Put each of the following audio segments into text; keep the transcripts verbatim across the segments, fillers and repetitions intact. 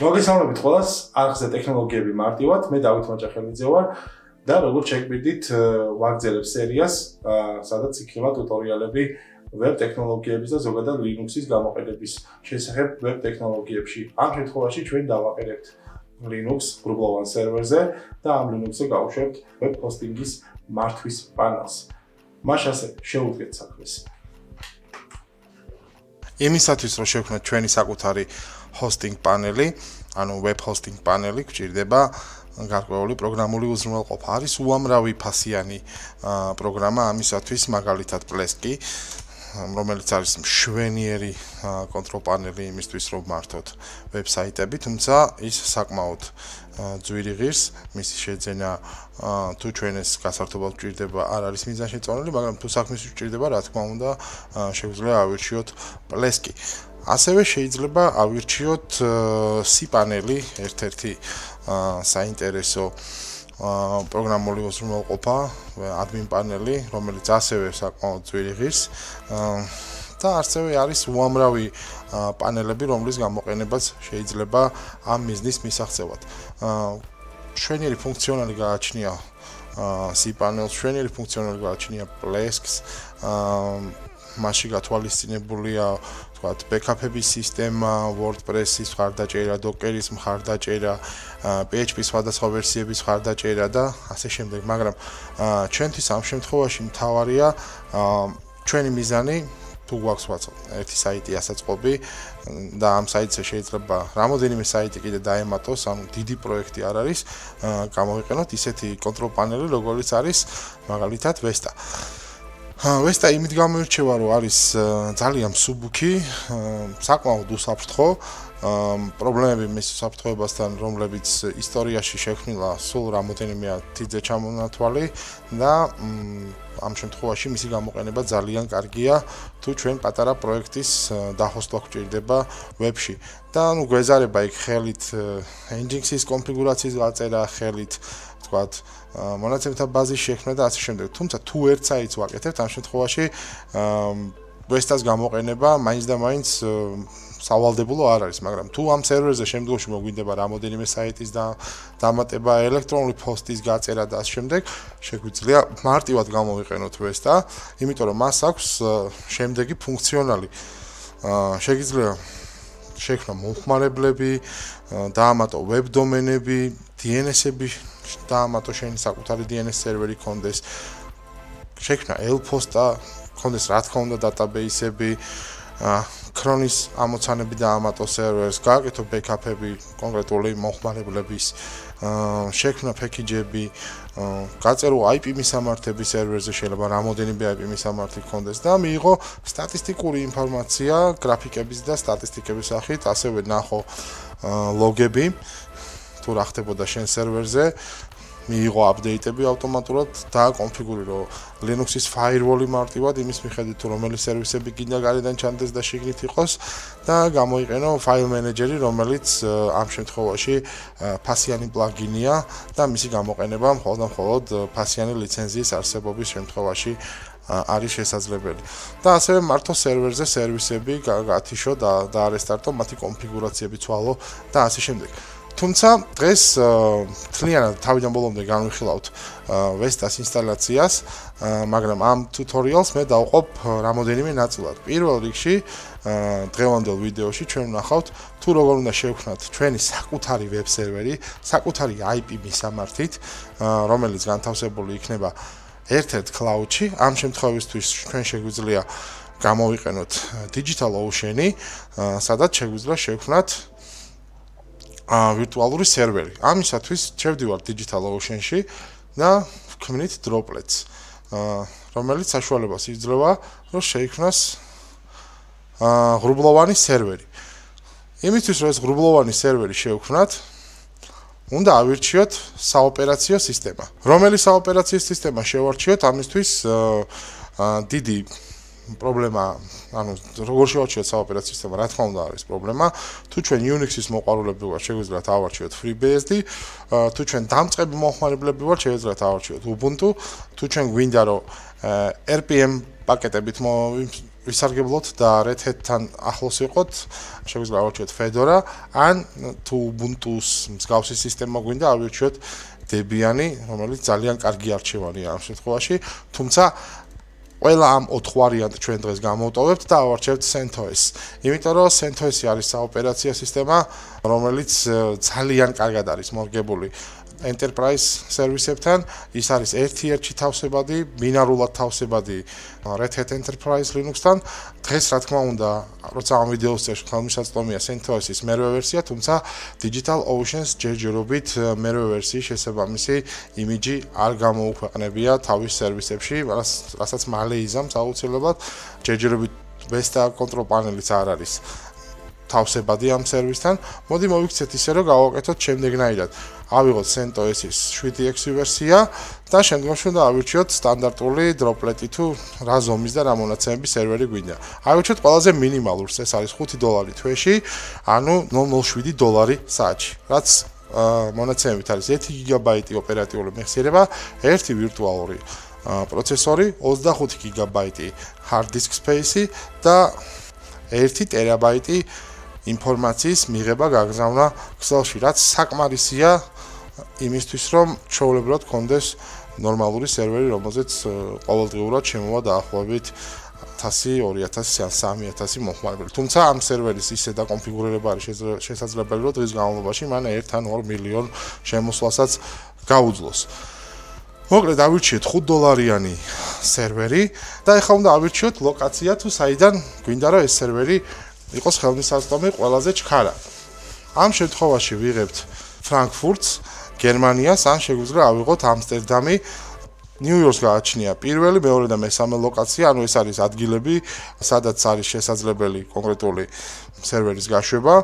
მოგესალმებით ყველას, არხზე ტექნოლოგიები მარტივად, მე დავით მაჭახელიძე ვარ და როგორც შეგგვერდით ვაგრძელებ სერიას, სადაც იქნება ტუტორიალები ვებ ტექნოლოგიების და ზოგადად ლინუქსის გამოყენების შესახებ ვებ ტექნოლოგიებში. Ამ შემთხვევაში ჩვენ დავაყენებთ ლინუქს გრუბლოვან სერვერზე და ამ ლინუქსზე გავუშვებთ ვებ ჰოსტინგის მართვის პანელს. მას ასე შევუდგეთ საქმეს. Იმისათვის რომ შევქმნათ ჩვენი საკუთარი hosting paneli, ანუ web hosting paneli, გვჭირდება გარკვეული პროგრამული უზრუნველყოფა. Არის უამრავი ფასიანი პროგრამა ამისათვის, მაგალითად Plesk, რომელიც არის მშვენიერი კონტროლ პანელი იმისთვის, რომ მართოთ ვებსაიტები, თუმცა ის საკმაოდ ძვირი ღირს, მისი შეძენა თუ ჩვენ ეს გასართობად გვჭირდება, არ არის მიზანშეწონილი, მაგრამ თუ საქმის გვჭირდება, რა თქმა უნდა, შეგვიძლია ავირჩიოთ Plesk. ასევე შეიძლება ავირჩიოთ cPanel-ი, ერთ-ერთი საინტერესო პროგრამული უზრუნველყოფა, admin panel-ი, რომელიც ასევე საკმაოდ ძვირი ღირს და ასევე არის უამრავი პანელები, რომლის გამოყენებაც შეიძლება ამ მიზნის მისაღწევად. შვენიერი ფუნქციონალი გააჩნია cPanel-ს, შვენიერი ფუნქციონალი გააჩნია Plesk-ს, მასში გათვალისწინებულია თქვა ბეკაპების სისტემა, WordPress-ის ხარდაჭერა, Docker-ის ხარდაჭერა, PHP-ის სხვადასხვა ვერსიების ხარდაჭერა და ასე შემდეგ, მაგრამ ჩვენთვის ამ შემთხვევაში მთავარია ჩვენი მიზანი თუ გვაქვს ვაცო ერთი საიტი ასაწყობი და ამ საიტზე შეიძლება რამოდენიმე საიტი კიდე დაემატოს, ანუ დიდი პროექტი არ არის, გამოვიყენოთ ისეთი კონტროლ პანელი, როგორც არის მაგალითად Vesta. Vesta იმით გამოირჩევა, რომ არის ძალიან მსუბუქი, საკმაოდ უსაფრთხო, პრობლემები მის უსაფრთხოებასთან, რომლებიც ისტორიაში შექმნილა სულ რამოდენიმე თიძე ჩამონათვალი და ამ შემთხვევაში მისი გამოყენება ძალიან კარგია, თუ ჩვენ პატარა პროექტის დახოსტვა გვჭირდება ვებში. და ნუ გვეზარება იქ ხელით Nginx-ის კონფიგურაციის გაწერა, ხელით ვთქვათ მონაცემთა ბაზის შექმნა და ასე შემდეგ. თუმცა თუ ერთ საიტს ვაკეთებთ, ამ შემთხვევაში Vesta-ს გამოყენება მაინც და მაინც სავალდებულო არ არის, მაგრამ თუ ამ სერვერზე შემდგომში მოგვინდება რამოდენიმე საიტის დამატება, ელექტრონული ფოსტის გაწერა და ასე შემდეგ, შეგვიძლია მარტივად გამოვიყენოთ Vesta, იმიტომ რომ მას აქვს შემდეგი ფუნქციონალი. შეგვიძლია შექმნა მომხმარებლები, დაამატო ვებ დომენები, დნს-ები დაამატო შენი საკუთარი დნს სერვერი კონდეს, შექმნა ელ-ფოსტა, კონდეს რა თქმა უნდა დატაბეისები, ქრონის ამოცანები დაამატო სერვერს, გააკეთო ბეკაპები კონკრეტული მომხმარებლების, შექმნა პეკეჯები, გაწერო აი პი მისამართები სერვერზე, შეიძლება რამოდენიმე აი პი მისამართი კონდეს და მიიღო სტატისტიკური ინფორმაცია გრაფიკების და სტატისტიკების სახით, ასევე ნახო ლოგები თუ რა ხდებოდა შენ სერვერზე, მიიღო აპდეიტები ავტომატურად, დააკონფიგურო Linux-ის firewall-ი მარტივად იმის მიხედვით, თუ რომელი სერვისები კიდე გარედან ჩანდეს და შიგნით იყოს და გამოიყენო file manager-ი, რომელიც ამ შემთხვევაში ფასიანი პლაგინია და მისი გამოყენება მხოლოდ და მხოლოდ ფასიანი ლიცენზიის არსებობის შემთხვევაში არის შესაძლებელი. და ასევე მარტო სერვერზე სერვისები გათიშო და დაარესტარტო, მათი კონფიგურაციები ცვალო და ასე შემდეგ. თუმცა დღეს მთლიანად თავიდან ბოლომდე განვიხილავთ Vesta-ს ინსტალაციას, მაგრამ ამ ტუტორიალს მე დავყოფ რამოდენიმე ნაწილად. პირველ რიგში დღევანდელ ვიდეოში ჩვენ ვნახავთ თუ როგორ უნდა შევქმნათ ჩვენი საკუთარი ვებ სერვერი, საკუთარი აი პი მისამართით, რომელიც განთავსებული იქნება ერთ-ერთ cloud-ში. ამ შემთხვევისთვის ჩვენ შეგვიძლია გამოვიყენოთ DigitalOcean-ი, სადაც შეგვიძლია შევქმნათ ვირტუალური სერვერი. ამისათვის შევდივართ DigitalOcean-ში და ვქმნით Droplet-ს, რომელიც საშუალებას იძლევა, რომ შეიქმნას ღრუბლოვანი სერვერი. იმისთვის, რომ ეს ღრუბლოვანი სერვერი შევქმნათ, უნდა ავირჩიოთ საოპერაციო სისტემა. რომელი საოპერაციო სისტემა შევარჩიოთ, ამისთვის დიდი პრობლემა, ანუ როგორ შევარჩიოთ საოპერაციო სისტემა, რა თქმა უნდა არის პრობლემა. თუ ჩვენ Unix-ის მოყვარულები ვართ, შეგვიძლიათ ავარჩიოთ FreeBSD, თუ ჩვენ დამწყები მომხმარებლები ვართ, შეგვიძლიათ ავარჩიოთ Ubuntu, თუ ჩვენ გვინდა რომ რ პი엠 პაკეტებით ვისარგებლოთ და Red Hat-თან ახლოს იყოთ, შეგვიძლია ავირჩიოთ Fedora, ან თუ Ubuntu-ს მსგავსი სისტემა გვინდა, ავირჩიოთ Debian-ი, რომელიც ძალიან კარგი არჩევანია ამ შემთხვევაში, თუმცა ყველა ამ ოთხ ვარიანტს ჩვენ დღეს გამოვტოვებთ და ავარჩევთ CentOS. იმიტომ რომ CentOS არის საოპერაციო სისტემა, რომელიც ძალიან კარგად არის მორგებული Enterprise სერვისებთან. ის არის ერთ-ერთი თავსებადი, ბინარულად თავსებადი Red Hat Enterprise Linux-თან. დღეს რა თქმა უნდა, როცა ამ ვიდეოს წესში ხელმისაწვდომია CentOS-ის მერვე ვერსია, თუმცა DigitalOcean-ს ჯერჯერობით მერვე ვერსიის შესაბამისი იმიჯი არ გამოუქვეყნებია თავის სერვისებში, რასაც მალე იზამს აუცილებლად. ჯერჯერობით Vesta კონტროლ პანელიც არ არის თავსებადი ამ სერვისთან. მოდი მოვიქცეთ ისე, რომ გავაკეთოთ შემდეგნაირად. ავიღოთ CentOS-ის შვიდი ექვსი ვერსია და შემდგომში უნდა ავირჩიოთ სტანდარტული დროპლეტი თუ რა ზომის და რა მონაცემების სერვერი გვინდა. ავირჩიოთ ყველაზე მინიმალურს, ეს არის ხუთი დოლარი თვეში, ანუ нуль нуль შვიდი დოლარი საათში. რაც მონაცემებით არის ერთი გიგაბაიტი ოპერატიული მეხსიერება, ერთი ვირტუალური პროცესორი, ოცდახუთი გიგაბაიტი hard disk space-ი და ერთი ტერაბაიტი ინფორმაციის მიღება გაგზავნა ქსელში, რაც საკმარისია იმისთვის, რომ ჩვეულებრივად გქონდეს ნორმალური სერვერი, რომელზეც ყოველდღიურად შემოვა დაახლოებით ორი ათასი, ორი ათასი სამი ათასი მომხმარებელი. თუმცა ამ სერვერის ისე დაკონფიგურება არის შესაძლებელი, რომ დღის განმავლობაში მან ერთ ან ორ მილიონ შემოსვლასაც გაუძლოს. მოკლედ ავირჩიოთ ხუთი დოლარიანი სერვერი და ეხლა უნდა ავირჩიოთ ლოკაცია, თუ საიდან გვინდა რომ ეს სერვერი იყოს ხელმისაწვდომი ყველაზე ჩქარა. ამ შემთხვევაში ვიღებთ ფრანკფურტს, გერმანიას, ან შეგვიძლია ავიღოთ ამსტერდამი. ნიუ-იორკს გააჩნია პირველი, მეორე და მესამე ლოკაცია, ანუ ეს არის ადგილები, სადაც არის შესაძლებელი კონკრეტული სერვერის გაშვება.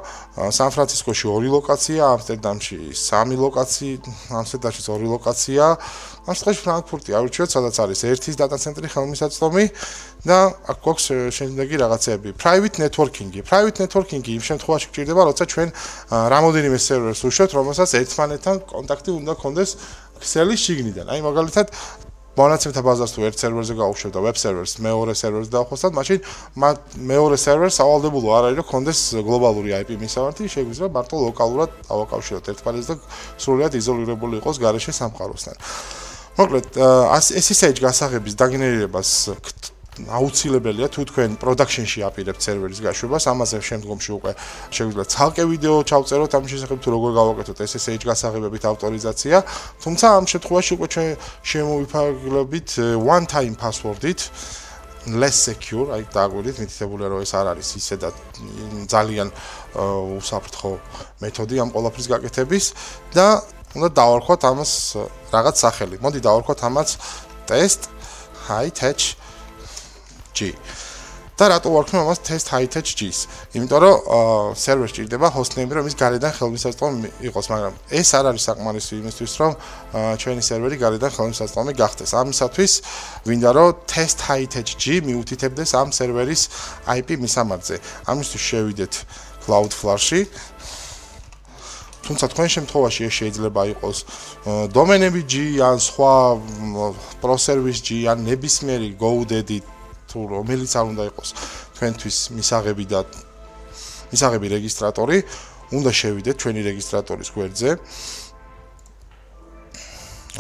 სან-ფრანცისკოში ორი ლოკაცია, ამსტერდამში სამი ლოკაცია, ამსტერდამში ორი ლოკაცია. ამსტერდამში ფრანკფურტი ავირჩიოთ, სადაც არის ერთის დატა ცენტრი ხელმისაწვდომი და აქ გვაქვს შემდეგი რაღაცები. Private networking. Private networking იმ შემთხვევაში გვჭირდება, როცა ჩვენ რამოდენიმე სერვერს უშვებთ, რომელსაც ერთმანეთთან კონტაქტი უნდა გქონდეს ქსელის შიგნიდან. აი მაგალითად მონაცემთა ბაზას თუ ერთ სერვერზე გავუშვებ და ვებ სერვერს მეორე სერვერს დავხოსავთ, მაშინ მეორე სერვერს ავალდებულო არ არის, რომ კონდეს გლობალური აი პი მისამართი, შეგვიძლია მარტო ლოკალურად დავაკავშიროთ ერთმანეთს და სრულად იზოლირებული იყოს გარეშე სამყაროსთან. მოკლედ, ეს ess aitch გასაღების დაგენერირებას აუცილებელია, თუ თქვენ პროდაქშენში აპირებთ სერვერის გაშვებას. ამაზე შემდგომში უკვე შეგვიძლია ცალკე ვიდეო ჩავწეროთ ამ შესახებ, თუ როგორ გავაკეთოთ ess aitch გასაღებებით ავტორიზაცია. თუმცა ამ შემთხვევაში უკვე ჩვენ შემოვიფარგლებით one time password-ით, less secure, აი დაგვირით, მითითებულია, რომ ეს არ არის ისე და ძალიან უსაფრთხო მეთოდი ამ ყველაფრის გაკეთების და უნდა დავარქვათ ამას რაღაც სახელი. მოდი დავარქვათ ამას test high tech G. და რატო ვარქმევ ამას test high-tech G-ს? იმიტომ რომ სერვერს ჭირდება hostname-ი, რომ ის გარედან ხელმისაწვდომი იყოს, მაგრამ ეს არ არის საკმარისი იმისთვის, რომ ჩვენი სერვერი გარედან ხელმისაწვდომი გახდეს. ამისათვის გვინდა რომ test high-tech G მიუთითებდეს ამ სერვერის აი პი მისამართზე. ამისთვის შევიდეთ Cloudflare-ში. თუმცა თქვენ შემთხვევაში ეს შეიძლება იყოს დომენები G, ან სხვა ProService G, ან ნებისმიერი GoDaddy თუ რომელიც არ უნდა იყოს თქვენთვის მისაღები და მისაღები რეგისტრატორი. უნდა შევიდეთ ჩვენი რეგისტრატორის გვერდზე,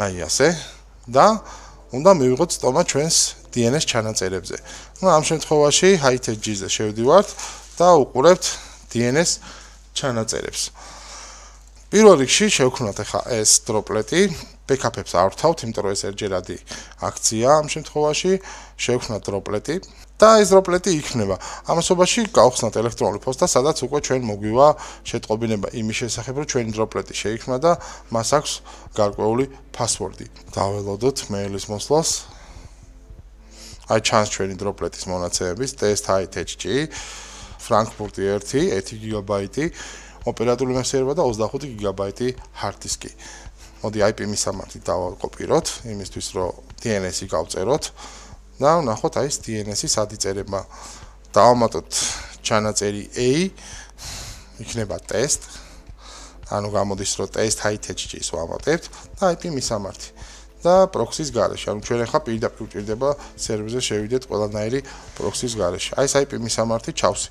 აი ასე, და უნდა მივიღოთ სტომა ჩვენს დი ენ ეს ჩანაწერებზე. ამ შემთხვევაში high-tech-ზე შევდივართ და უყურებთ დი ენ ეს ჩანაწერებს. პირველ რიგში შევქმნათ ახლა ეს დროპლეტი, ბეკაპებს ავართავთ, იმიტომ რომ ეს ერთჯერადი აქცია ამ შემთხვევაში. შევქმნათ დროპლეტი და ეს დროპლეტი იქნება. ამასობაში გავხსნათ ელექტრონული ფოსტა, სადაც უკვე ჩვენ მოგვივა შეტყობინება იმის შესახებ, რომ ჩვენი დროპლეტი შეიქმნა და მას აქვს გარკვეული პასვორდი. დაველოდოთ მეილის მოსვლას. აი ჩანს ჩვენი დროპლეტის მონაცემების test high-tech-G, ფრანკფურტი ერთი, ერთი გიგაბაიტი ოპერატიული მეხსიერება და ოცდახუთი გიგაბაიტი hard disk-ი. მოდი აი პი მისამართი დავაკოპიროთ, იმისთვის რომ დი ენ ეს-ი გავწეროთ და ვნახოთ აი ეს დი ენ ეს-ი სად იწერება. დავამატოთ ჩანაწერი A, იქნება test, ანუ გამოდის რომ test high-tech-G-ს ვამატებთ და აი პი მისამართი. და პროქსის გარეშე. Ანუ ჩვენ ახლა პირდაპირ გვჭირდება სერვერზე შევიდეთ ყველანაირი პროქსის გარეშე. აი ეს აი პი მისამართი ჩავს.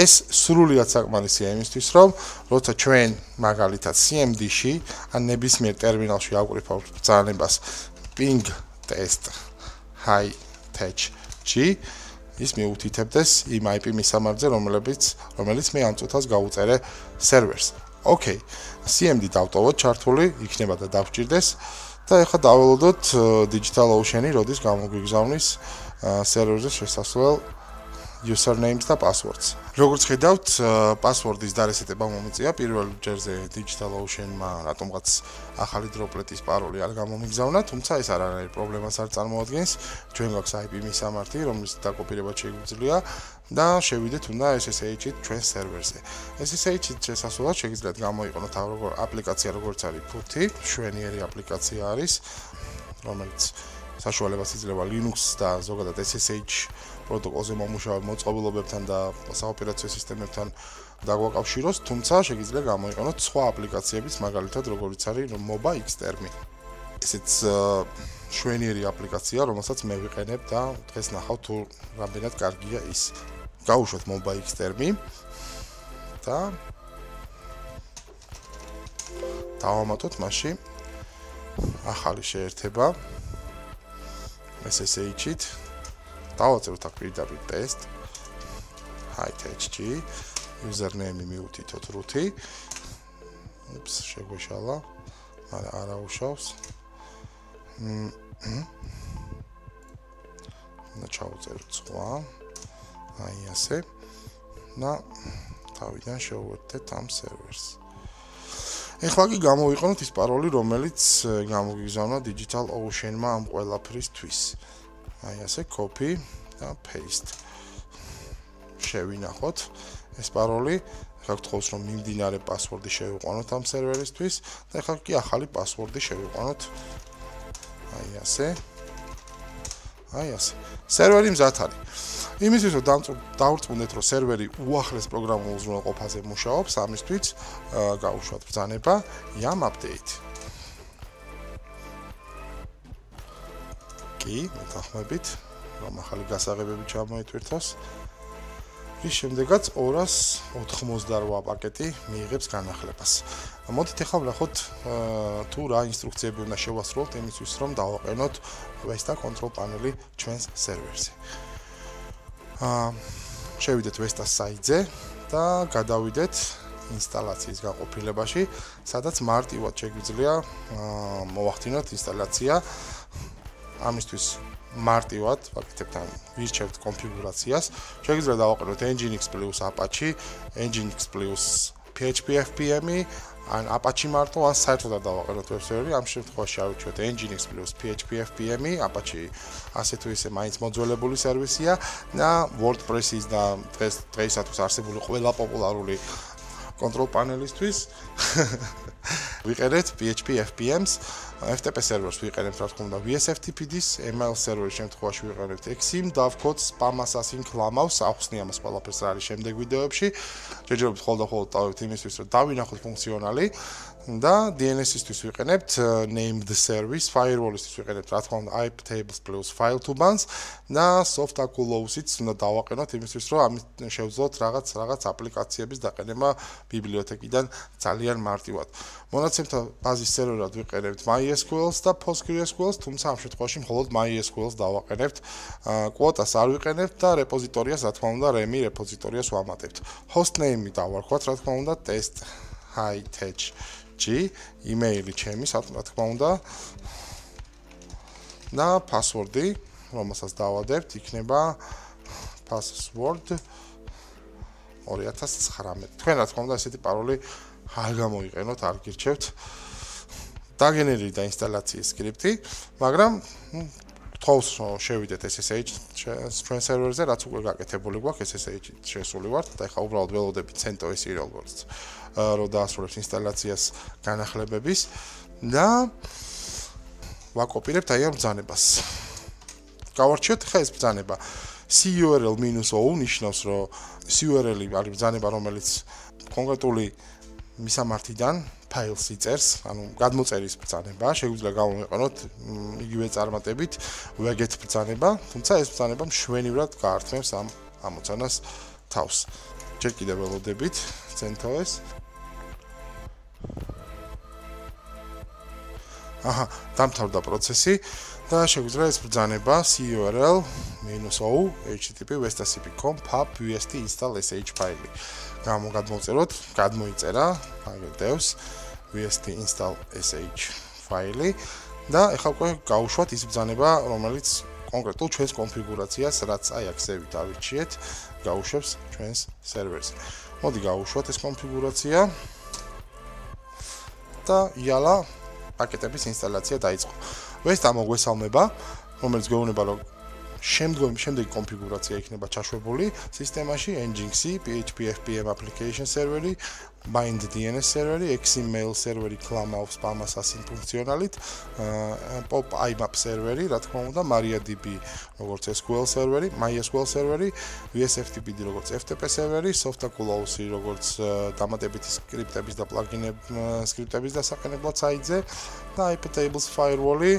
ეს სრულიად საკმარისია იმისთვის, რომ როცა ჩვენ მაგალითად სი ემ დი-ში ან ნებისმიერ ტერმინალში ავკრიფავთ ბრძანებას ping test high touch g ის მიუთითებდეს იმ აი პი მისამართზე, რომელიც რომელიც მე ამ წუთას გავუწერე სერვერს. ოკეი, სი ემ დი დავტოვოთ, ჩართული იქნება და დავჭირდეს და ეხლა დაველოდოთ DigitalOcean-ი, როდის გამოგვიგზავნის სერვერზე შესასვლელ usernames და passwords. როგორც ხედავთ, პასვორდის დარესეტება მომიწია პირველ ჯერზე DigitalOcean-მა, რატომღაც ახალი დროპლეტის პაროლი არ გამომიგზავნა, თუმცა ეს არანაირი პრობლემას არ წარმოადგენს. ჩვენ გვაქვს აი პი მისამართი, რომლის დაკოპირება შეგვიძლია და შევიდეთ უნდა эс эс эйч-ით ჩვენ სერვერზე. эс эс эйч-ით შესასვლელად შეგიძლიათ გამოიყენოთ აპლიკაცია, როგორც არის ფუთი, შვენიერი აპლიკაცია არის, რომელიც საშუალებას იძლევა Linux და ზოგადად эс эс эйч პროტოკოლზე მომუშავე მოწყობილობებთან და საოპერაციო სისტემებთან დაგვაკავშიროს, თუმცა შეიძლება გამოიყენოთ სხვა აპლიკაციებიც, მაგალითად, როგორიც არის MobileX term. ესეც შვენიერი აპლიკაცია, რომელსაც მე ვიყენებ და დღეს ნახავ თუ რამდენად კარგია ის. გავუშვათ MobileX term და დავამატოთ მასში ახალი შეერთება. эс эс эйч-ით დავაწეროთ აქ პირდაპირ ტესტ high-touch-g username-ი მივუთითოთ root-ი უფს შეგვეშალა არა არა უშავს და ჩავუწეროთ სხვა აი ასე და თავიდან შევუერთდეთ ამ სერვერს ეხლა კი გამოვიყენოთ ის პაროლი, რომელიც გამოგიგზავნა DigitalOcean-მა ამ ყველაფრისთვის. აი ასე copy და paste. შევინახოთ ეს პაროლი. ახლა გთხოვს რომ მიმდინარე პასვორდი შევიყვანოთ ამ სერვერისთვის და ახლა კი ახალი პასვორდი შევიყვანოთ. აი ასე. აი ასე. სერვერი მზად არის. იმისთვის რომ დავწუნდეთ რომ სერვერი უახლეს პროგრამულ უზრუნველყოფაზე მუშაობს, ამისთვის გავუშვათ ბრძანება yum update. კი, მეთანხმებით, რომ ახალი გასაღებები ჩამოეთვირთოს. რის შემდეგაც ორას ოთხმოცდაორი პაკეტი მიიღებს განახლებას. მოდით ახლა ვნახოთ თუ რა ინსტრუქციები უნდა შევასრულოთ იმისთვის რომ დავაყენოთ Vesta control panel-ი ჩვენს სერვერზე. შევიდეთ Vesta საიტზე და გადავიდეთ ინსტალაციის განყოფილებაში, სადაც მარტივად შეგვიძლია მოვახდინოთ ინსტალაცია. ამისთვის მარტივად ვაკეთებთ ვირჩევთ კონფიგურაციას. შეგვიძლია დავაყენოთ Nginx plus Apache, Nginx plus PHP-FPM, ან Apache მარტო, ან საერთოდ დავაყენოთ ვებსერვერი. ამ შემთხვევაში ავირჩიოთ Nginx plus PHP-FPM, Apache ასე თუ ისე მაინც მოძველებული სერვისია და WordPress-ის და დღეისათვის არსებული ყველა პოპულარული კონტროლ პანელისთვის ვიყენებთ PHP-FPM-ს, эф ті პი სერვერს ვიყენებთ, რა თქმა უნდა, ვი эс эф 티 პი დი-ს, ემ ელ სერვერის შემთხვევაში ვიყენებთ Exim, Dovecot, SpamAssassin, ClamAV, ახსნია მას ყველაფერს რა არის შემდეგ ვიდეოებში. შეჯერებთ ხოლმე და ხოლმე დავით იმისთვის, რომ დავინახოთ ფუნქციონალი და დი ენ ეს-ისთვის ვიყენებთ named service, firewall-ისთვის ვიყენებთ, რა თქმა უნდა, აი პი tables plus fail two ban და soft access-იც უნდა დავაყენოთ იმისთვის, რომ ამით შევძლოთ რაღაც რაღაც აპლიკაციების დაყენება ბიბლიოთეკიდან ძალიან მარტივად. მონაცემთა ბაზის სერვერად ვიყენებთ MySQL-ს და PostgreSQL-ს, თუმცა ამ შემთხვევაში მხოლოდ MySQL-ს დავაყენებთ, კვოტას არ ვიყენებთ და რეპოზიტორიას, რა თქმა უნდა, რემი რეპოზიტორიას ვამატებთ. Hostname-ი დავარქვათ, რა თქმა უნდა, test high-touch-g, email-ი ჩემი, რა თქმა უნდა, და password-ი, რომელსაც დავადებთ, იქნება password ორი ათას ცხრამეტი. თქვენ რა თქმა უნდა, ესეთი პაროლი არ გამოიყენოთ, არ გირჩევთ დაგენერირდა და ინსტალაციის სკრიპტი, მაგრამ გთხოვს შევიდეთ эс эс эйч ჩვენ სერვერზე, რაც უკვე გაკეთებული გვაქვს, эс эс эйч-ით შესული ვართ და ახლა უბრალოდ ველოდებით CentOS-ი, როგორც რო დაასრულებს ინსტალაციას განახლებების და ვაკოპირებთ აი ამ ბრძანებას. გავარჩიოთ ხა ეს ბრძანება. curl-o ნიშნავს, რომ curl-ი არის ბრძანება, რომელიც კონკრეტული მისამართიდან ფაილს იწერს, ანუ გადმოწერის ბრძანება, შეგვიძლია გავიმეყაროთ იგივე წარმატებით ვგეთ ბრძანება, თუმცა ეს ბრძანება მშვენივრად გაართმევს ამ ამოცანას თავს. Ჯერ კიდევ ველოდებით CentOS. აჰა, დამთავრდა პროცესი და შეგვიძლია ეს ბრძანება curl-o http vestacp.com pub vst install sh ფაილი. გამოგადმოწეროთ, გადმოიწერა, აგდევს vst install sh ფაილი და ეხლა უკვე გავუშვათ ის ბრძანება, რომელიც კონკრეტულ ჩვენს კონფიგურაციას, რაც აი აქ ზევით ავირჩიეთ, გაუშვებს ჩვენს სერვერს. მოდი გავუშვათ ეს კონფიგურაცია და იალა პაკეტების ინსტალაცია დაიწყო. Ვესტ ამოგვესალმება, რომელიც გვეუბნება, რომ შემდეგი კონფიგურაცია იქნება ჩაშვებული სისტემაში: Nginx, P H P F P M application serveri, bind D N S serveri, Exim mail serveri, ClamAV SpamAssassin ფუნქციონალით, pop imap serveri, რა თქმა უნდა, MariaDB როგორც S Q L serveri, MySQL serveri, V S F T P D როგორც F T P serveri, softcloud-ი როგორც დამატებითი სკრიპტების და პლაგინების სკრიპტების დასაყენებლად საიტზე და I P tables firewall-ი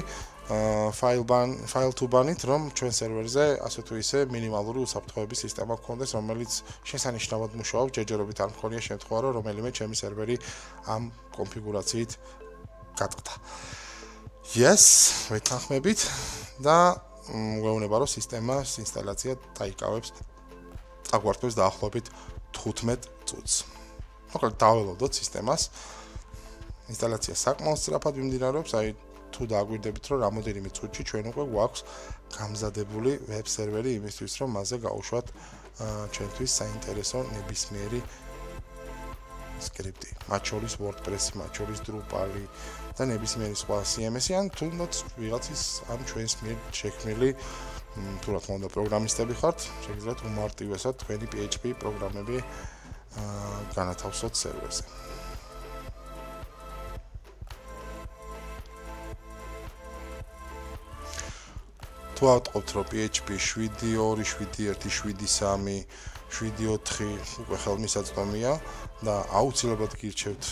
fail to ban-ით, რომ ჩვენ სერვერზე ასე თუ ისე მინიმალური უსაფრთხოების სისტემა გქონდეს, რომელიც შესანიშნავად მუშაობს, ჯერჯერობით არ მქონია შემთხვევა, რომ რომელიმე ჩემი სერვერი ამ კონფიგურაციით გატყდა. Yes, ვეთანხმებით და გვეუბნება, რომ სისტემას ინსტალაცია დაიკავებს დაგვარტყებს დაახლოებით თხუთმეტ წუთს. მოკლედ დაველოდოთ სისტემას. ინსტალაცია საკმაოდ სწრაფად მიმდინარეობს, აი თუ დაგვირდებით, რომ რამოდენიმე წუთში ჩვენ უკვე გვაქვს გამზადებული ვებ სერვერი იმისთვის, რომ მასზე გავუშვათ ჩვენთვის საინტერესო ნებისმიერი სკრიპტი, მათ შორის WordPress-ი, მათ შორის Drupal-ი და ნებისმიერი სხვა C M S-ი, ან თუნდაც ვიღაცის ამ ჩვენს მიერ შექმნილი, თუ რა თქმა უნდა პროგრამისტები ხართ, შეგიძლიათ უმარტივესად თქვენი P H P პროგრამები განათავსოთ სერვერზე. თუ ავტყობთ, რომ P H P შვიდი, ორი, შვიდი, ერთი, შვიდი, სამი, შვიდი, ოთხი უკვე ხელმისაწვდომია და აუცილებლად გირჩევთ,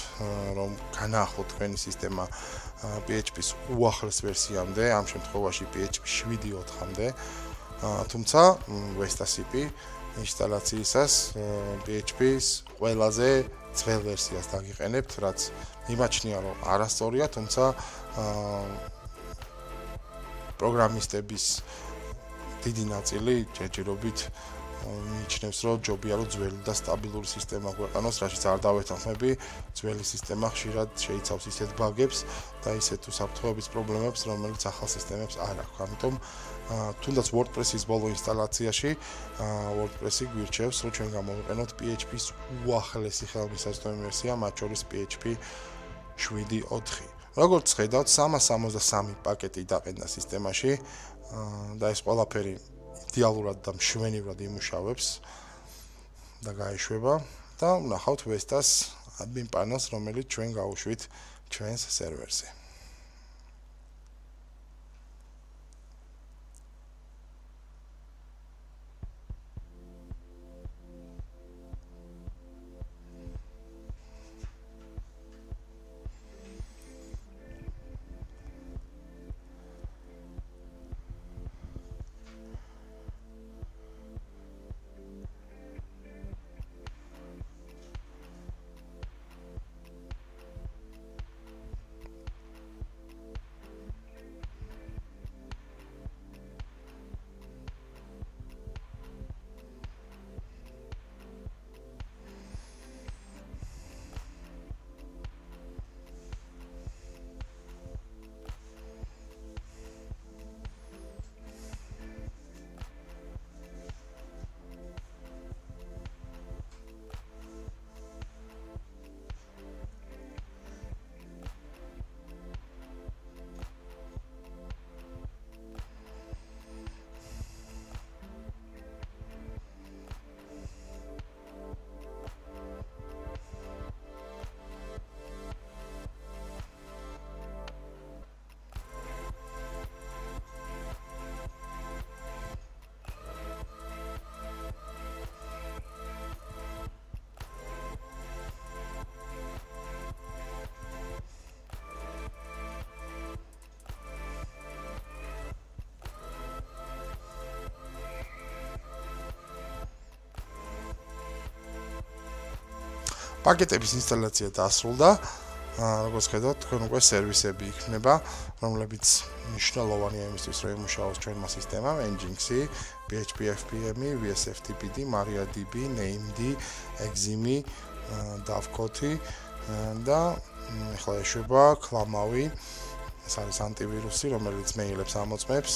რომ განაახლოთ თქვენი სისტემა P H P-ის უახლეს ვერსიამდე, ამ შემთხვევაში P H P შვიდი ოთხამდე. თუმცა VestaCP ინსტალაციისას P H P-ის ყველაზე ძველ ვერსიას დაგიყენებთ, რაც მიმაჩნია, რომ არასწორია, თუმცა პროგრამისტების დიდი ნაწილი ჯერჯერობით მიიჩნევს, რომ ჯობია, რომ ძველი და სტაბილური სისტემა გვეყანოს, რაშიც არ დავეთანხმები. ძველი სისტემა ხშირად შეიცავს ისეთ ბაგებს და ისეთ უსაფრთხოების პრობლემებს, რომელიც ახალ სისტემებს არ აქვს. ამიტომ თუნდაც WordPress-ის ბოლო ინსტალაციაში WordPress-ი გვირჩევს, რომ ჩვენ გამოვიყენოთ P H P-ის უახლესი ხელმისაწვდომი ვერსია, მათ შორის P H P შვიდი ოთხი. როგორც ხედავთ, სამას სამოცდასამი პაკეტი დაყენდა სისტემაში და ეს ყველაფერი იდეალურად და მშვენივრად იმუშავებს და გაიშვება და ვნახავთ ვესტას ადმინ პანელს, რომელიც ჩვენ გავუშვით ჩვენს სერვერზე. პაკეტების ინსტალაცია დასრულდა. Როგორც ხედავთ, თქვენ უკვე სერვისები იქნება, რომლებიც მნიშვნელოვანია იმისთვის, რომ იმუშაოს ჩვენმა სისტემამ, Nginx, P H P F P M, V S F T P D, MariaDB, named, Exim, Dovecot და ახლა ეშვება ClamAV, ეს არის ანტივირუსი, რომელიც მეილებს ამოწმებს,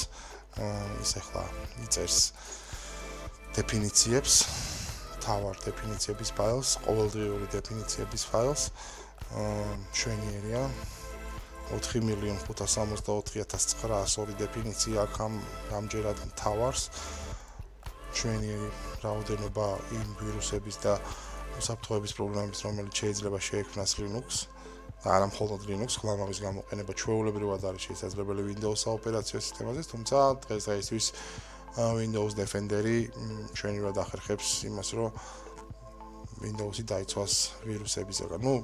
ის ახლა იწერს დეფინიციებს, თავარ დეფინიციების ფაილს, ყოველდღიური დეფინიციების ფაილს. Შვენიერია ოთხი მილიონი ხუთასორმოცდაოთხი ათასი ცხრაასორი დეფინიცია ამ ამჯერად მთავარს შვენიერი რაოდენობა იმ ვირუსების და უსაფრთხოების პრობლემების რომელიც შეიძლება შეექმნას Linux და არა მხოლოდ Linux ClamAV-ის გამოყენება ჩვეულებრივად არის შესაძლებელი Windows ოპერაციო სისტემაზე თუმცა დღესდღეისთვის Windows Defender-ი შვენიერად ახერხებს იმას რომ Windows-ი დაიცვას ვირუსებისგან. ნუ,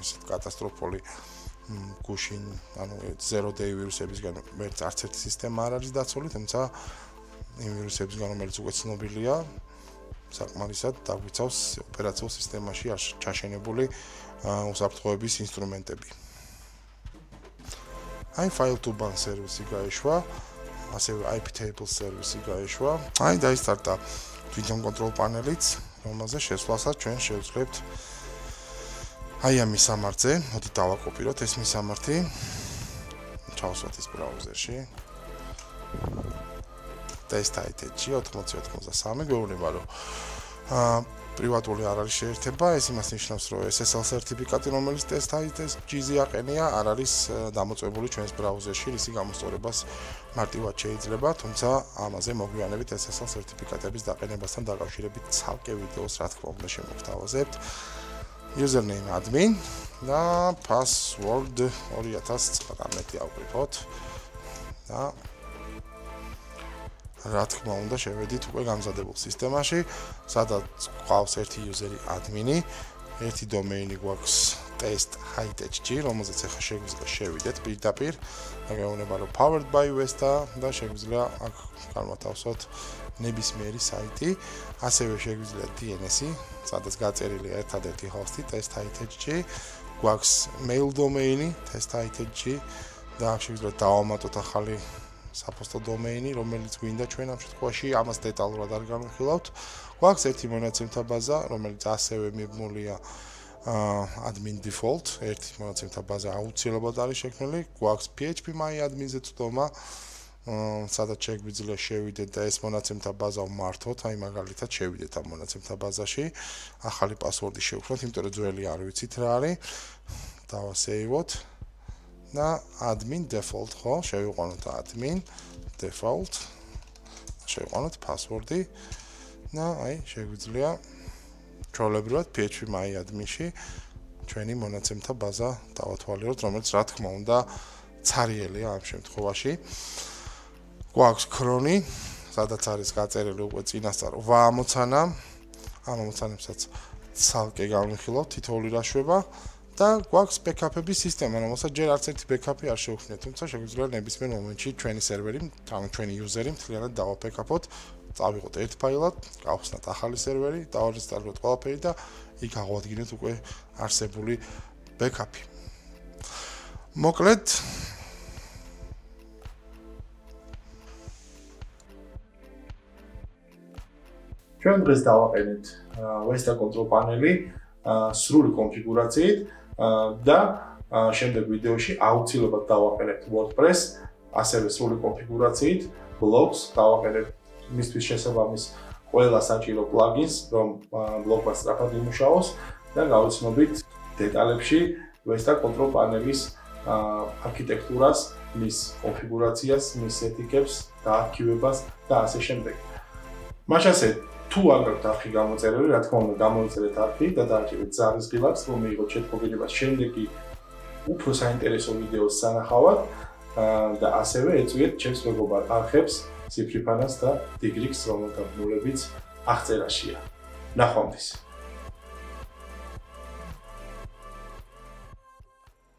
ისეთ კატასტროფული გუშინ, ანუ zero-day ვირუსებისგან ვერც არც ერთი სისტემა არ არის დაცული, თუმცა იმ ვირუსებისგან, რომელიც უკვე ცნობილია, საკმარისად დაგვიცავს ოპერაციულ სისტემაში ჩაშენებული უსაფრთხოების ინსტრუმენტები. აი fail two ban სერვისი გაეშვა, ასევე I P tables სერვისი გაეშვა. Აი დაისტარტა თვითონ კონტროლ პანელიც. Რომელზე შესვლასაც ჩვენ შევძლებთ აი ამ მისამართზე, მოდი დავაკოპიროთ ეს მისამართი. ჩავსვათ ის ბრაუზერში. test.it-ში ოთხმოცი ოთხმოცდასამი გვეუბნება რომ აა პრივატული არ არის შეერთება, ეს იმას ნიშნავს რომ S S L სერტიფიკატი რომელიც test.it-ში აყენია, არ არის დამოწმებული ჩვენს ბრაუზერში, ისი გამოსწორებას მარტივად შეიძლება, თუმცა ამაზე მოგვიანებით S S L სერტიფიკატების დაყენებასთან დაკავშირებით ცალკე ვიდეოს რა თქმა უნდა შემოგთავაზებთ. Username admin და password ორი ათას ცხრამეტი ავყრიფოთ. და რა თქმა უნდა შევედით უკვე გამზადებულ სისტემაში, სადაც გვყავს ერთი იუზერი ადმინი, ერთი დომეინი გვაქვს test.it-ში, რომელზეც ახლა შეგვიძლია შევიდეთ პირდაპირ, დაგეუბნება რომ powered by Vesta და შეგვიძლია აქ განვათავსოთ ნებისმიერი საიტი, ასევე შეგვიძლია D N S-ი, სადაც გაწერილია ერთადერთი ჰოსტი test.it-ში, გვაქვს mail domain-ი test.it-ში და შეგვიძლია დავამატოთ ახალი საფოსტო დომეინი, რომელიც გვინდა ჩვენ ამ შემთხვევაში, ამას დეტალურად არ განვიხილავთ. გვაქვს ერთი მონაცემთა ბაზა, რომელიც ასევე მიბმულია admin default, ერთი მონაცემთა ბაზა აუცილებლად არის შექმნილი. გვაქვს P H P myadmin-ზე წვდომა, სადაც შეგვიძლია შევიდეთ და ეს მონაცემთა ბაზა ვმართოთ, აი მაგალითად შევიდეთ ამ მონაცემთა ბაზაში, ახალი პასვორდი შევქმნით, იმიტომ რომ ძველი არ ვიცით რა არის. დავასეივოთ. და admin default ხო შევიყვანოთ admin default შევიყვანოთ password-ი და აი შეგვიძლია ჩაოლებრივად P H P myadmin-ში ჩვენი მონაცემთა ბაზა დავათვალიეროთ, რომელიც რა თქმა უნდა ცარიელია ამ შემთხვევაში. გვაქვს ქრონი, სადაც არის გაწერილი უკვე წინასწარ ვამოცანა, ამ ამოცანებსაც ცალკე განვიხილავთ, თითოეული რა შვება. და გვაქვს ბეკაპების სისტემა, რომელსაც ჯერ არც ერთი ბეკაპი არ შევქმნით, თუმცა შეგვიძლია ნებისმიერ მომენტში ჩვენი სერვერი, ანუ ჩვენი იუზერი მთლიანად დავაბეკაპოთ, წავიღოთ ერთ ფაილად, გავხსნათ ახალი სერვერი, დავარესტარტოთ ყველაფერი და იქ აღვადგინოთ უკვე არსებული ბეკაპი. მოკლედ ჩვენ დღეს დავაყენეთ Vesta კონტროლ პანელი სრული კონფიგურაციით. და შემდეგ ვიდეოში აუცილებლად დავაყენებთ WordPress, ასევე სრული კონფიგურაციით, ბლოგს, დავაყენებთ მისთვის შესაბამის ყველა საჭირო პლაგინს, რომ ბლოგმა სწრაფად იმუშაოს და გავიცნობით დეტალებში Vesta კონტროლ პანელის არქიტექტურას, მის კონფიგურაციას, მის ეთიკებს, დაარქივებას და ასე შემდეგ. მაშასე თუ აგრეთ არქი გამოწერილი, რა თქმა უნდა გამოიწერეთ არქი და დააჭირეთ ზარის ღილაკს, რომ მიიღოთ შეთქმულება შემდეგი უფრო საინტერესო ვიდეოს სანახავად და ასევე ეწვიეთ ჩემს მეგობარ არხებს Cifripanas და Digrix, რომელთა ბმულებიც აღწერაშია. ნახვამდის.